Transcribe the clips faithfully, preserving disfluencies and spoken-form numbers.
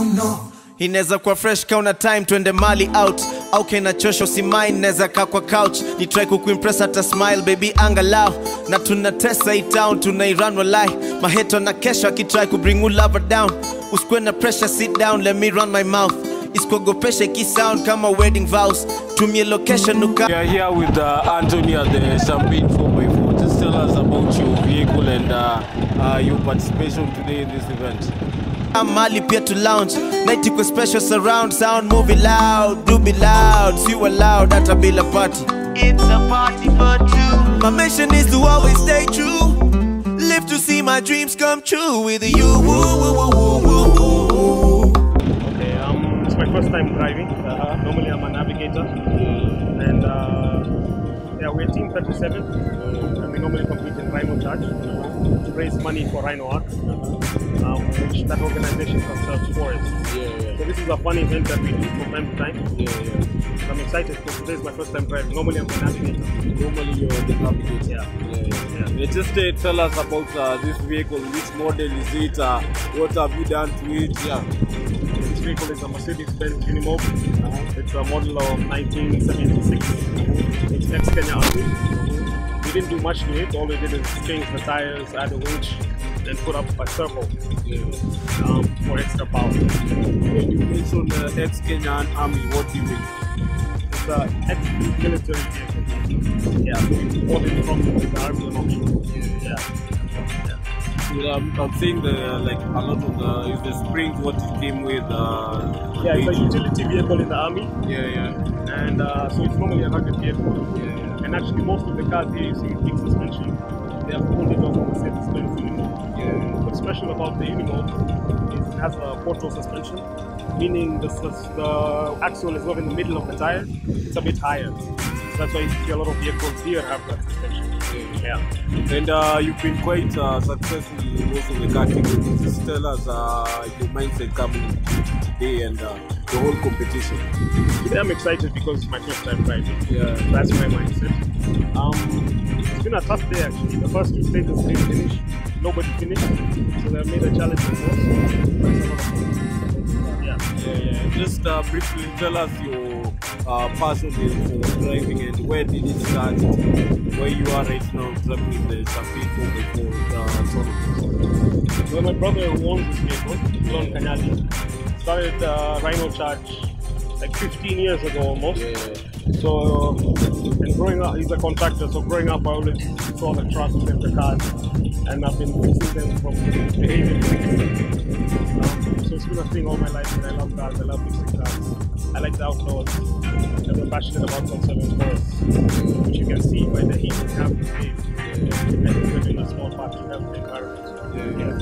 don't know. Ineza kwa fresh kauna time tuende mali out. Auke na chosho si mine neza ka kwa couch. Ni try kukuimpress ata smile baby angalau. Na tunatesa hii town tunairun walai. Maheto na kesho akitry kubring you lover down. Usikwe na pressure sit down let me run my mouth. Isikuogopeshe ki sound kama wedding vows. Tumie location nuka. We are here with uh, Antonio de Chambin four by four. Just tell us about your vehicle and uh, uh, your participation today in this event. I'm Mali here to lounge. Night with special surround sound, movie loud, do be loud. See you allowed at a Billa party. It's a party for two. My mission is to always stay true. Live to see my dreams come true with you. Okay, um, it's my first time driving. Uh-huh. Normally I'm a navigator, and uh, yeah, we're team thirty-seven, and we normally compete in Rhino Charge. To raise money for RhinoArc, um, which that organization conserves forests. Yeah, yeah. So this is a fun event that we do from time to time. Yeah, yeah. So I'm excited because today is my first time driving. Normally I'm a navigator. Normally you're the navigator. Yeah. Yeah, yeah. Yeah. Yeah. Just uh, tell us about uh, this vehicle. Which model is it? Uh, what have you done to it? Yeah. This vehicle is a Mercedes-Benz Unimog. Uh, it's a model of nineteen seventy-six. It's ex-Kenya. We didn't do much to it, all we did is change the tires, add a winch, and put up a circle um, for extra power. When you mentioned the ex-Kenyan army, what do you mean? It's an ex-military vehicle. Yeah, we bought it from the army and all. Yeah. Yeah. Um, I'm seeing the, like, a lot of the, is the springs what it came with. Uh, yeah, it's a utility vehicle in the army. Yeah, yeah. And uh, so it's normally a rugged vehicle. Yeah. And actually, most of the cars here you see with big suspension, they are pulled off of Mercedes-Benz Unimog. Yeah. What's special about the Unimog is it has a portal suspension, meaning the, the axle is not in the middle of the tire, it's a bit higher. So that's why you see a lot of vehicles here have that suspension. Yeah. Yeah. And uh, you've been quite uh, successful in most of the car categories. Just tell us uh, your mindset coming today and uh, the whole competition. Today I'm excited because it's my first time driving. Yeah. That's my mindset. Um, it's been a tough day actually. The first two stages didn't finish. Nobody finished. So they made a challenge for us. Yeah. Yeah, yeah. Just uh, briefly tell us your uh, passion in driving and where did it start? Where you are right now driving the Chambin four by four uh, sort of. Well, my brother owns this vehicle, Don Canali. Started uh, Rhino Charge like fifteen years ago almost. Yeah. So, and growing up, he's a contractor, so growing up I always saw the trucks and the cars, and I've been missing them from behavior. Um, so it's been a thing all my life, and I love cars, I love mixing cars. I like the outdoors, and I'm passionate about conserving forests, which you can see by the heat we have these days. And we're doing a small part to help the environment. Yeah.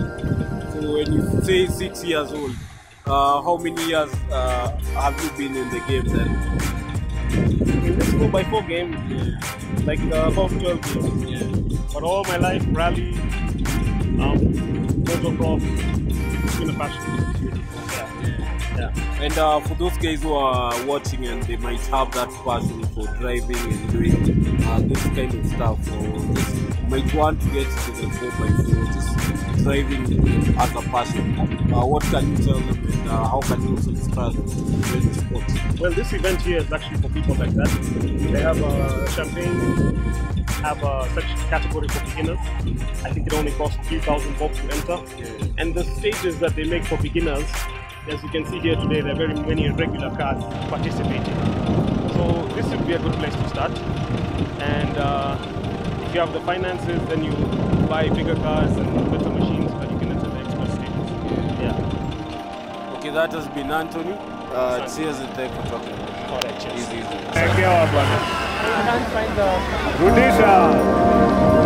So when you say six years old, Uh, how many years uh, have you been in the game then? In this four by four game, yeah. Like uh, about twelve years. Yeah. But all my life, rally, um, motocross, it's been a passion. Yeah. Yeah. Yeah. And uh, for those guys who are watching and they might have that passion for driving and doing uh, this kind of stuff, or just might want to get to the four by four, just driving as a passion. Uh, what can you tell them and uh, how can you also start doing sports? Well, this event here is actually for people like that. They have a champagne, have a section category for beginners. I think it only costs three thousand bob to enter. Yeah. And the stages that they make for beginners, as you can see here today, there are very many regular cars participating. So this would be a good place to start. And uh, if you have the finances, then you buy bigger cars and better machines that you can enter the expert stage. Yeah. Okay, that has been Antonio. Uh, cheers and thank you for talking. Alright, cheers. Easy, easy. Thank you, brother. Rudisha.